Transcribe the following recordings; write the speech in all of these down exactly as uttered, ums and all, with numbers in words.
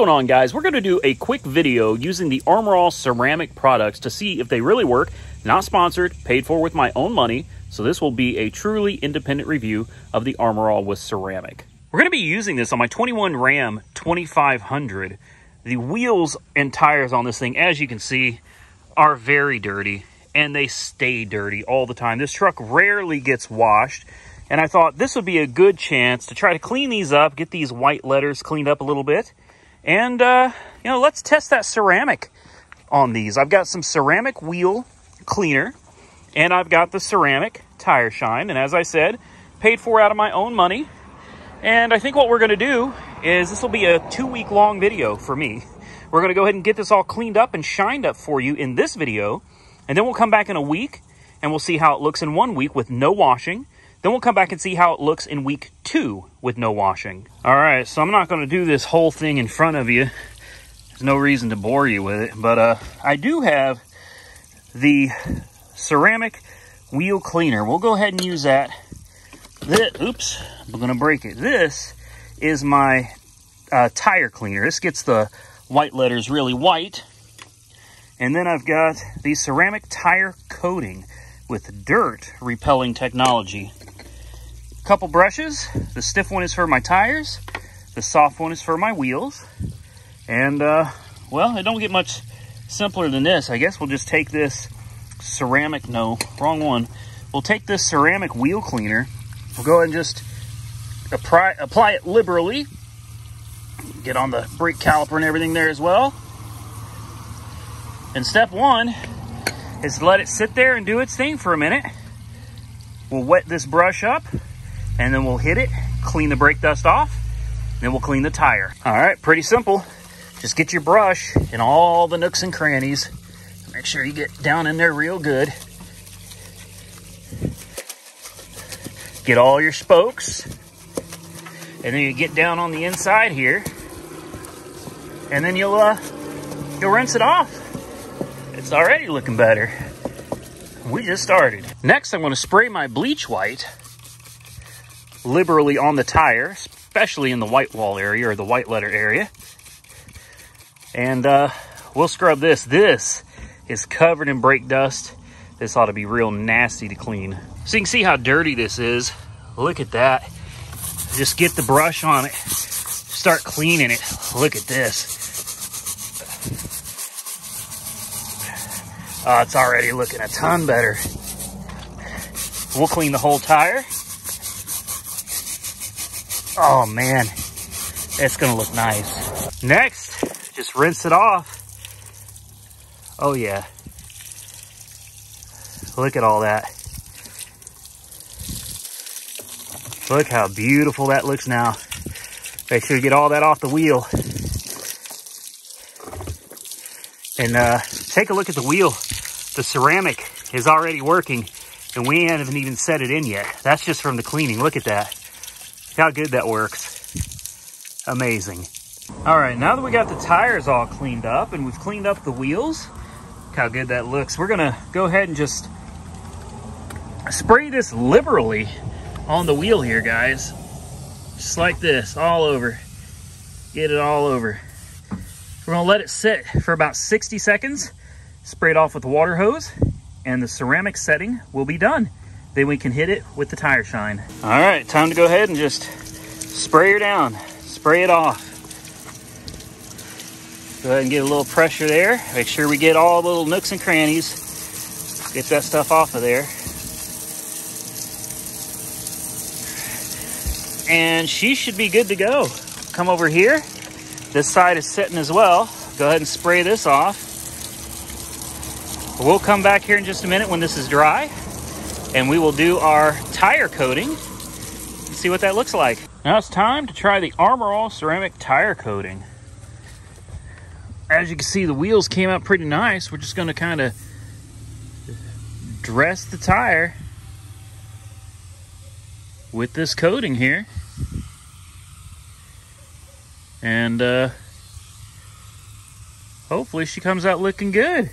going on, guys? We're going to do a quick video using the Armor All ceramic products to see if they really work. Not sponsored, paid for with my own money. So this will be a truly independent review of the Armor All with ceramic. We're going to be using this on my twenty-one Ram twenty-five hundred. The wheels and tires on this thing, as you can see, are very dirty, and they stay dirty all the time. This truck rarely gets washed. And I thought this would be a good chance to try to clean these up, get these white letters cleaned up a little bit. And, uh, you know, let's test that ceramic on these. I've got some ceramic wheel cleaner, and I've got the ceramic tire shine. And as I said, paid for out of my own money. And I think what we're going to do is this will be a two-week-long video for me. We're going to go ahead and get this all cleaned up and shined up for you in this video. And then we'll come back in a week, and we'll see how it looks in one week with no washing. Then we'll come back and see how it looks in week two with no washing. All right, so I'm not going to do this whole thing in front of you. There's no reason to bore you with it. But uh, I do have the ceramic wheel cleaner. We'll go ahead and use that. This, oops, I'm going to break it. This is my uh, tire cleaner. This gets the white letters really white. And then I've got the ceramic tire coating with dirt repelling technology. Couple brushes. The stiff one is for my tires, the soft one is for my wheels, and uh well, it don't get much simpler than this. I guess we'll just take this ceramic no wrong one we'll take this ceramic wheel cleaner, we'll go ahead and just apply apply it liberally, get on the brake caliper and everything there as well. And step one is let it sit there and do its thing for a minute. We'll wet this brush up, and then we'll hit it, clean the brake dust off, then we'll clean the tire. All right, pretty simple. Just get your brush in all the nooks and crannies. Make sure you get down in there real good. Get all your spokes, and then you get down on the inside here, and then you'll, uh, you'll rinse it off. It's already looking better. We just started. Next, I'm going to spray my bleach white liberally on the tire, especially in the white wall area or the white letter area. And uh, we'll scrub this. This is covered in brake dust. This ought to be real nasty to clean. So you can see how dirty this is. Look at that. Just get the brush on it. Start cleaning it. Look at this. Uh, it's already looking a ton better. We'll clean the whole tire. Oh man, it's gonna look nice. Next, just rinse it off. Oh yeah. Look at all that. Look how beautiful that looks now. Make sure you get all that off the wheel. And uh, take a look at the wheel. The ceramic is already working, and we haven't even set it in yet. That's just from the cleaning. Look at that. Look how good that works. Amazing. All right, now that we got the tires all cleaned up and we've cleaned up the wheels, look how good that looks. We're gonna go ahead and just spray this liberally on the wheel here, guys. Just like this, all over. Get it all over. We're gonna let it sit for about sixty seconds, spray it off with the water hose, and the ceramic setting will be done. Then we can hit it with the tire shine. All right, time to go ahead and just spray her down, spray it off. Go ahead and get a little pressure there. Make sure we get all the little nooks and crannies. Get that stuff off of there. And she should be good to go. Come over here. This side is sitting as well. Go ahead and spray this off. We'll come back here in just a minute when this is dry, and we will do our tire coating and see what that looks like. Now it's time to try the Armor All ceramic tire coating. As you can see, the wheels came out pretty nice. We're just gonna kind of dress the tire with this coating here. And uh, hopefully she comes out looking good.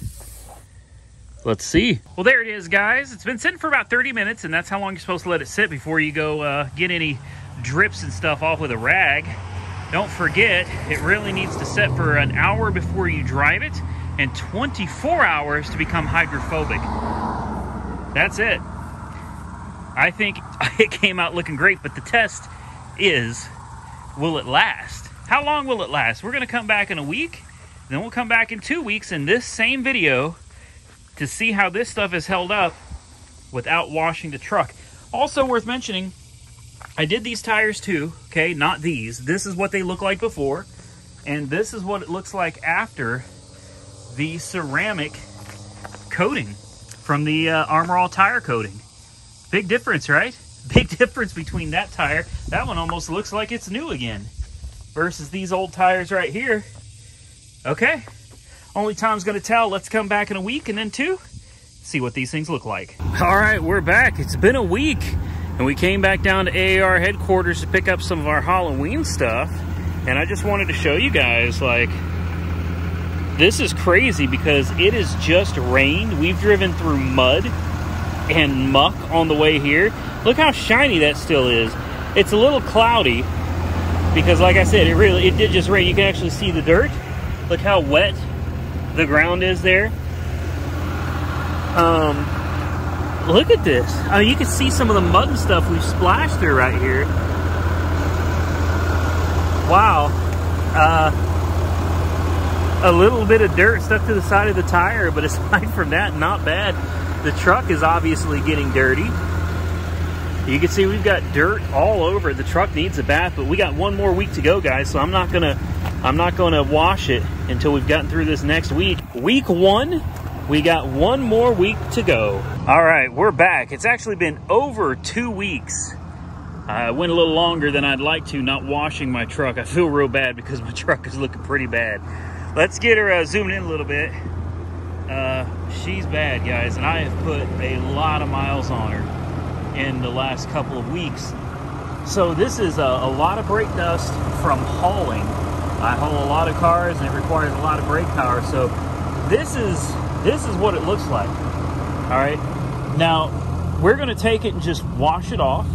Let's see. Well, there it is, guys. It's been sitting for about thirty minutes, and that's how long you're supposed to let it sit before you go uh, get any drips and stuff off with a rag. Don't forget, it really needs to set for an hour before you drive it and twenty-four hours to become hydrophobic. That's it. I think it came out looking great, but the test is, will it last? How long will it last? We're gonna come back in a week, then we'll come back in two weeks in this same video to see how this stuff is held up without washing the truck. Also worth mentioning, I did these tires too, okay, not these. This is what they look like before, and this is what it looks like after the ceramic coating from the uh, Armor All tire coating. Big difference, right? Big difference between that tire. That one almost looks like it's new again versus these old tires right here. Okay, only time's gonna tell. Let's come back in a week and then two, see what these things look like. All right, we're back. It's been a week. And we came back down to A A R headquarters to pick up some of our Halloween stuff. And I just wanted to show you guys, like, this is crazy because it has just rained. We've driven through mud and muck on the way here. Look how shiny that still is. It's a little cloudy because, like I said, it really, it did just rain. You can actually see the dirt. Look how wet the ground is there. Um... Look at this. I mean, you can see some of the mud and stuff we've splashed through right here. Wow. Uh, a little bit of dirt stuck to the side of the tire, but aside from that, not bad. The truck is obviously getting dirty. You can see we've got dirt all over. The truck needs a bath, but we got one more week to go, guys, so I'm not gonna, I'm not gonna wash it until we've gotten through this next week. Week one. We got one more week to go. All right, we're back. It's actually been over two weeks. I uh, went a little longer than I'd like to, not washing my truck. I feel real bad because my truck is looking pretty bad. Let's get her uh, zooming in a little bit. Uh, she's bad, guys, and I have put a lot of miles on her in the last couple of weeks. So this is a, a lot of brake dust from hauling. I haul a lot of cars, and it requires a lot of brake power. So this is... This is what it looks like. All right, now we're gonna take it and just wash it off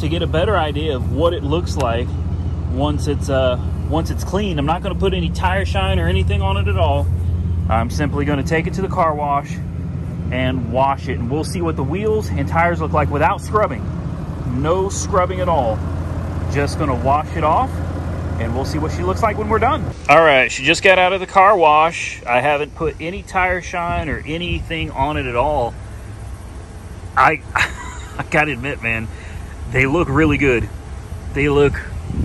to get a better idea of what it looks like once it's uh, once it's clean. I'm not gonna put any tire shine or anything on it at all. I'm simply gonna take it to the car wash and wash it, and we'll see what the wheels and tires look like without scrubbing. No scrubbing at all. Just gonna wash it off, and we'll see what she looks like when we're done. All right, she just got out of the car wash. I haven't put any tire shine or anything on it at all. I, I gotta admit, man, they look really good. They look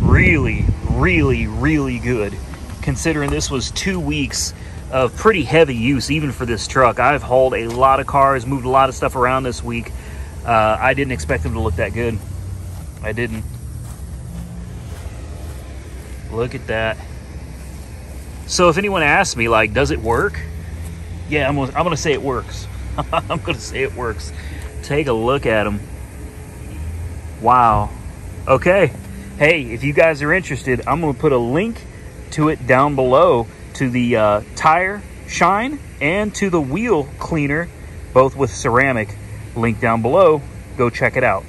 really, really, really good. Considering this was two weeks of pretty heavy use, even for this truck. I've hauled a lot of cars, moved a lot of stuff around this week. Uh, I didn't expect them to look that good. I didn't. Look at that. So if anyone asks me, like, does it work? Yeah, I'm gonna, I'm gonna say it works. I'm gonna say it works. Take a look at them. Wow. Okay. Hey, if you guys are interested, I'm gonna put a link to it down below, to the uh, tire shine and to the wheel cleaner, both with ceramic. Link down below. Go check it out.